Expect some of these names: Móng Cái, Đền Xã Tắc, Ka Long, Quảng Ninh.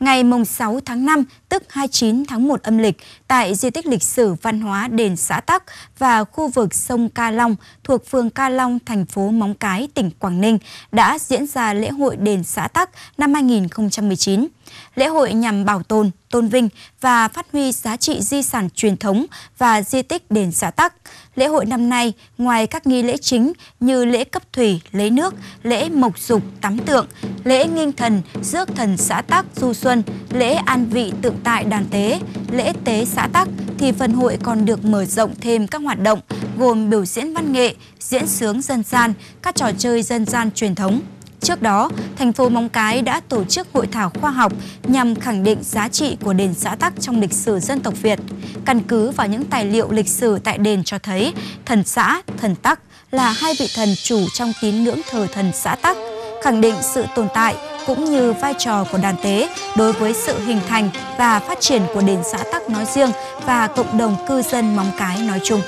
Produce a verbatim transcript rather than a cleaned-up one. ngày sáu tháng năm, tức hai mươi chín tháng một âm lịch, tại di tích lịch sử văn hóa Đền Xã Tắc và khu vực sông Ka Long thuộc phường Ka Long, thành phố Móng Cái, tỉnh Quảng Ninh đã diễn ra lễ hội Đền Xã Tắc năm hai nghìn không trăm mười chín. Lễ hội nhằm bảo tồn, tôn vinh và phát huy giá trị di sản truyền thống và di tích Đền Xã Tắc. Lễ hội năm nay, ngoài các nghi lễ chính như lễ cấp thủy, lấy nước, lễ mộc dục, tắm tượng, lễ nghinh thần, rước thần Xã Tắc du xuân, lễ an vị tượng tại đàn tế, lễ tế Xã Tắc, thì phần hội còn được mở rộng thêm các hoạt động gồm biểu diễn văn nghệ, diễn xướng dân gian, các trò chơi dân gian truyền thống. Trước đó, thành phố Móng Cái đã tổ chức hội thảo khoa học nhằm khẳng định giá trị của Đền Xã Tắc trong lịch sử dân tộc Việt. Căn cứ vào những tài liệu lịch sử tại đền cho thấy, thần Xã, thần Tắc là hai vị thần chủ trong tín ngưỡng thờ thần Xã Tắc, khẳng định sự tồn tại cũng như vai trò của đàn tế đối với sự hình thành và phát triển của Đền Xã Tắc nói riêng và cộng đồng cư dân Móng Cái nói chung.